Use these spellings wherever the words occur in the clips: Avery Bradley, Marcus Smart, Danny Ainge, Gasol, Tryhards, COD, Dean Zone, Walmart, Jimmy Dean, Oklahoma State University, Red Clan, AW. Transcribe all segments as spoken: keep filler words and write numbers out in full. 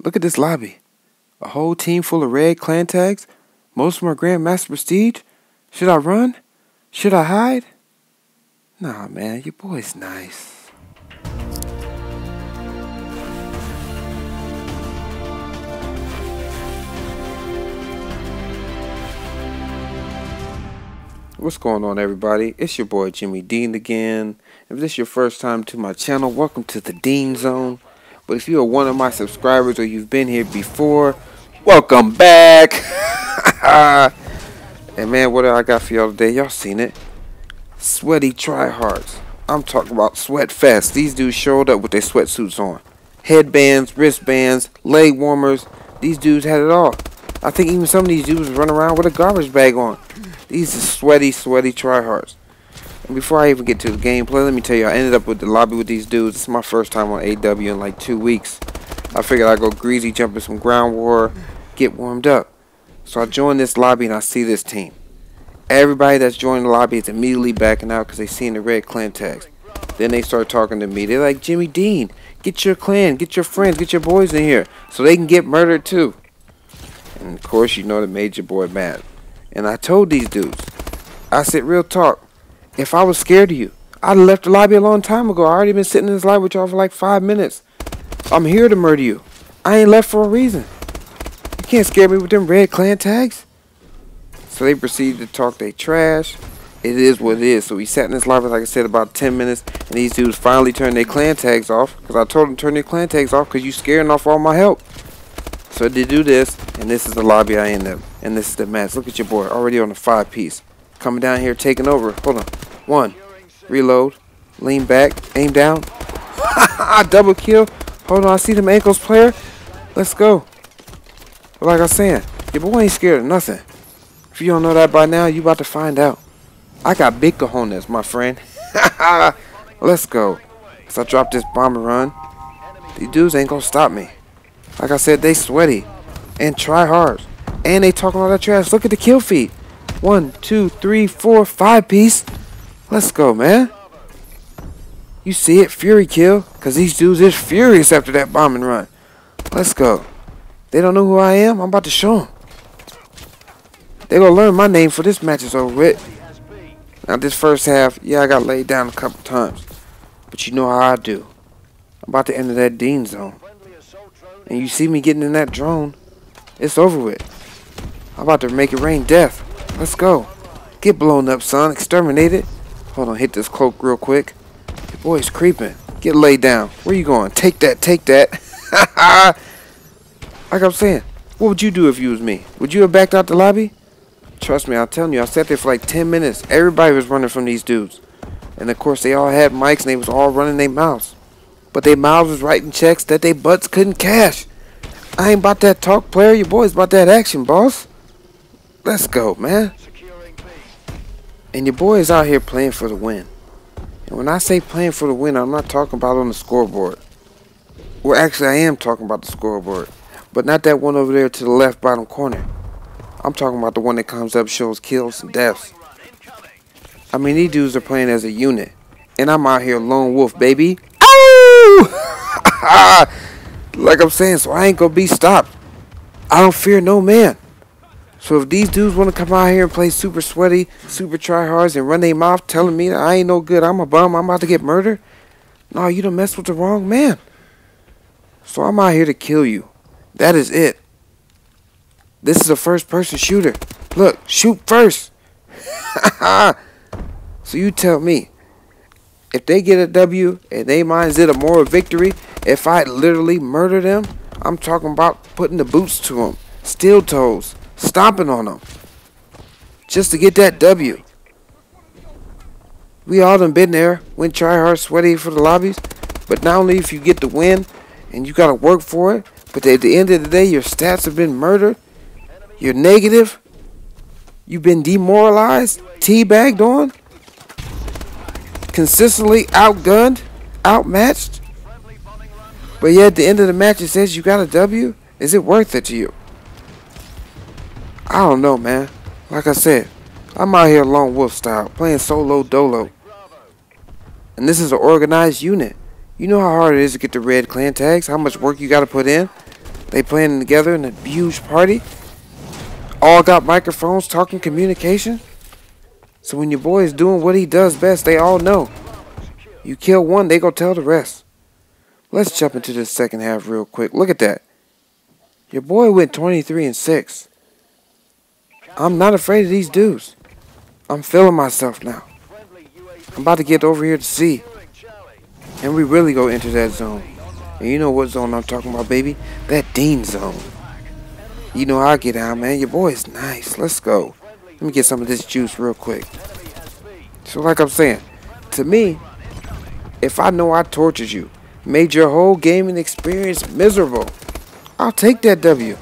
Look at this lobby. A whole team full of red clan tags. Most of them are Grandmaster Prestige. Should I run? Should I hide? Nah, man, your boy's nice. What's going on, everybody? It's your boy Jimmy Dean again. If this is your first time to my channel, welcome to the Dean Zone. But if you are one of my subscribers or you've been here before, welcome back. And man, what I got for y'all today, y'all seen it. Sweaty tryhards. I'm talking about sweat fest. These dudes showed up with their sweatsuits on. Headbands, wristbands, leg warmers. These dudes had it all. I think even some of these dudes run around with a garbage bag on. These are sweaty, sweaty tryhards. And before I even get to the gameplay, let me tell you, I ended up with the lobby with these dudes. It's my first time on A W in like two weeks. I figured I'd go greasy, jump in some ground war, get warmed up. So I joined this lobby and I see this team. Everybody that's joined the lobby is immediately backing out because they seen the red clan tags. Then they start talking to me. They're like, Jimmy Dean, get your clan, get your friends, get your boys in here so they can get murdered too. And of course, you know that made your boy mad. And I told these dudes, I said, real talk, if I was scared of you, I'd have left the lobby a long time ago. I already been sitting in this lobby with y'all for like five minutes. I'm here to murder you. I ain't left for a reason. You can't scare me with them red clan tags. So they proceeded to talk they trash. It is what it is. So we sat in this lobby, like I said, about ten minutes. And these dudes finally turned their clan tags off. Because I told them to turn their clan tags off because you scaring off all my help. So they do this, and this is the lobby I end up, and this is the match. Look at your boy, already on a five-piece. Coming down here, taking over. Hold on. One, reload, lean back, aim down. Double kill. Hold on, I see them ankles, player. Let's go. But like I was saying, your boy ain't scared of nothing. If you don't know that by now, you about to find out. I got big cojones, my friend. Let's go. As I drop this bomber run, these dudes ain't gonna stop me. Like I said, they sweaty and try hard. And they talking all that trash. Look at the kill feed. One, two, three, four, five piece. Let's go, man. You see it? Fury kill. Because these dudes is furious after that bombing run. Let's go. They don't know who I am. I'm about to show them. They're going to learn my name for this match is over with. Now, this first half, yeah, I got laid down a couple times. But you know how I do. I'm about to enter that Dean Zone. And you see me getting in that drone, it's over with. I'm about to make it rain death. Let's go. Get blown up, son. Exterminate it. Hold on, hit this cloak real quick. Your boy's creeping. Get laid down. Where you going? Take that, take that. Like I'm saying, what would you do if you was me? Would you have backed out the lobby? Trust me, I'm telling you, I sat there for like ten minutes. Everybody was running from these dudes. And of course, they all had mics and they was all running their mouths. But they mouths was writing checks that they butts couldn't cash. I ain't about that talk, player. Your boy's about that action, boss. Let's go, man. And your boy is out here playing for the win. And when I say playing for the win, I'm not talking about on the scoreboard. Well, actually, I am talking about the scoreboard. But not that one over there to the left bottom corner. I'm talking about the one that comes up, shows kills and deaths. I mean, these dudes are playing as a unit. And I'm out here lone wolf, baby. Like I'm saying, so I ain't gonna be stopped. I don't fear no man. So if these dudes want to come out here and play super sweaty, super tryhards and run their mouth telling me that I ain't no good, I'm a bum, I'm about to get murdered. No, you done messed with the wrong man. So I'm out here to kill you. That is it. This is a first person shooter. Look, shoot first. So you tell me. If they get a W and they minds it a moral victory, if I literally murder them, I'm talking about putting the boots to them, steel toes, stomping on them, just to get that W. We all done been there, went try hard, sweaty for the lobbies, but not only if you get the win and you gotta work for it, but at the end of the day, your stats have been murdered, you're negative, you've been demoralized, teabagged on. Consistently outgunned, outmatched. But yet at the end of the match it says you got a W. Is it worth it to you? I don't know, man. Like I said, I'm out here lone wolf style, playing solo dolo. And this is an organized unit. You know how hard it is to get the red clan tags, how much work you got to put in. They playing together in a huge party. All got microphones, talking communication. So when your boy is doing what he does best, they all know. You kill one, they go tell the rest. Let's jump into this second half real quick. Look at that. Your boy went twenty-three and six. I'm not afraid of these dudes. I'm feeling myself now. I'm about to get over here to see. And we really go into that zone. And you know what zone I'm talking about, baby? That Dean Zone. You know how I get out, man. Your boy is nice. Let's go. Let me get some of this juice real quick. So like I'm saying, to me, if I know I tortured you, made your whole gaming experience miserable, I'll take that W.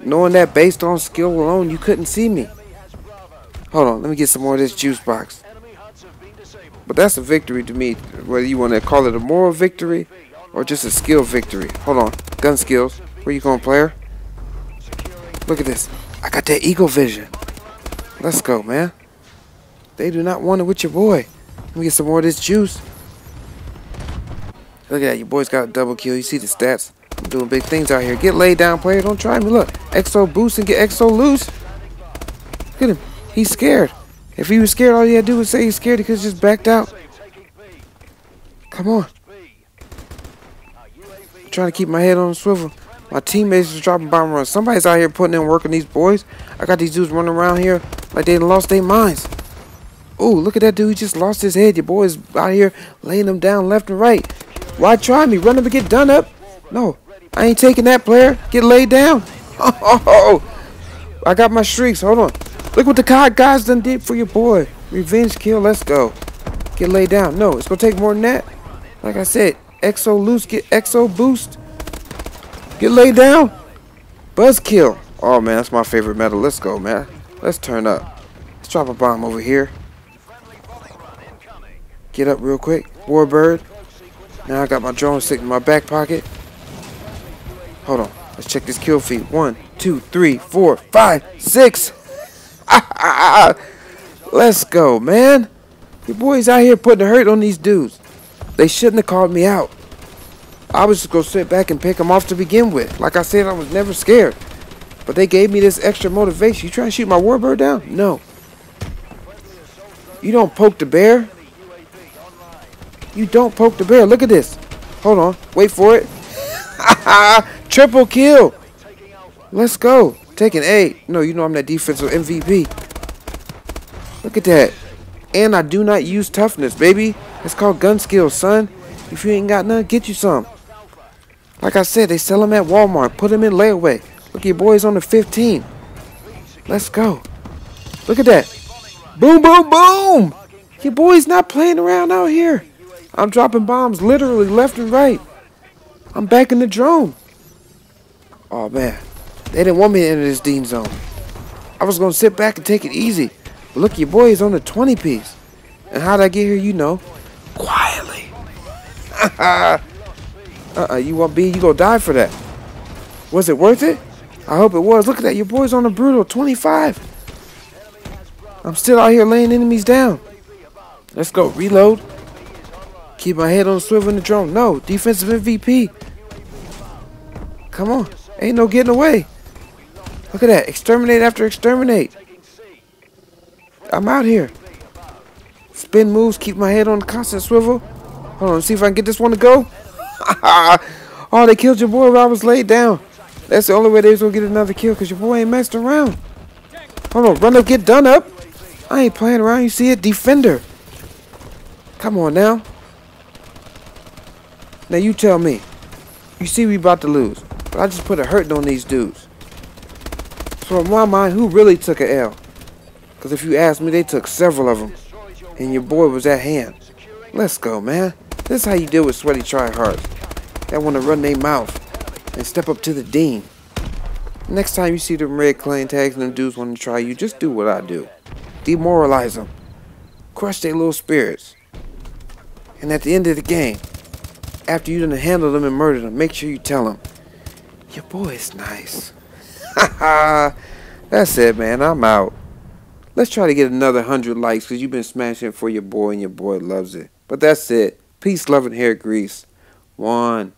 Knowing that based on skill alone, you couldn't see me. Hold on, let me get some more of this juice box. But that's a victory to me, whether you want to call it a moral victory or just a skill victory. Hold on, gun skills. Where you going, player? Look at this. I got that eagle vision. Let's go, man. They do not want it with your boy. Let me get some more of this juice. Look at that. Your boy's got a double kill. You see the stats. I'm doing big things out here. Get laid down, player. Don't try me. Look. X O boost and get X O loose. Look at him. He's scared. If he was scared, all you had to do was say he's scared. He could have just backed out. Come on. I'm trying to keep my head on the swivel. My teammates are dropping bomb runs. Somebody's out here putting in work on these boys. I got these dudes running around here like they lost their minds. Oh, look at that dude. He just lost his head. Your boy's out here laying them down left and right. Why try me? Run up and get done up? No. I ain't taking that, player. Get laid down. Oh, oh, oh. I got my shrieks. Hold on. Look what the C O D guys done did for your boy. Revenge kill. Let's go. Get laid down. No, it's going to take more than that. Like I said, X O loose. Get X O boost. Get laid down. Buzzkill. Oh, man, that's my favorite metal. Let's go, man. Let's turn up. Let's drop a bomb over here. Get up real quick. Warbird. Now I got my drone stick in my back pocket. Hold on. Let's check this kill feed. One, two, three, four, five, six. Let's go, man. Your boy's out here putting the hurt on these dudes. They shouldn't have called me out. I was just going to sit back and pick them off to begin with. Like I said, I was never scared. But they gave me this extra motivation. You trying to shoot my warbird down? No. You don't poke the bear. You don't poke the bear. Look at this. Hold on. Wait for it. Triple kill. Let's go. Take an A. No, you know I'm that defensive M V P. Look at that. And I do not use toughness, baby. It's called gun skills, son. If you ain't got none, get you some. Like I said, they sell them at Walmart. Put them in layaway. Look at your boys on the fifteen. Let's go. Look at that. Boom, boom, boom. Your boy's not playing around out here. I'm dropping bombs literally left and right. I'm back in the drone. Oh, man. They didn't want me to enter this Dean Zone. I was going to sit back and take it easy. But look, your boy is on the twenty piece. And how'd I get here, you know. Quietly. Uh-uh, you want B, you gonna die for that. Was it worth it? I hope it was. Look at that, your boy's on a brutal twenty-five. I'm still out here laying enemies down. Let's go, reload. Keep my head on swivel in the drone. No, defensive M V P. Come on, ain't no getting away. Look at that, exterminate after exterminate. I'm out here. Spin moves, keep my head on constant swivel. Hold on, see if I can get this one to go. Oh, they killed your boy while I was laid down. That's the only way they was going to get another kill because your boy ain't messed around. Hold on, run up, get done up. I ain't playing around, you see it? Defender. Come on now. Now you tell me. You see we about to lose. But I just put a hurting on these dudes. So in my mind, who really took an L? Because if you ask me, they took several of them. And your boy was at hand. Let's go, man. This is how you deal with sweaty tryhards that want to run their mouth and step up to the Dean. Next time you see them red clan tags and them dudes want to try you, just do what I do. Demoralize them. Crush their little spirits. And at the end of the game, after you done handle them and murder them, make sure you tell them, your boy is nice. That's it, man. I'm out. Let's try to get another one hundred likes because you've been smashing it for your boy and your boy loves it. But that's it. Peace, love, and hair grease. One.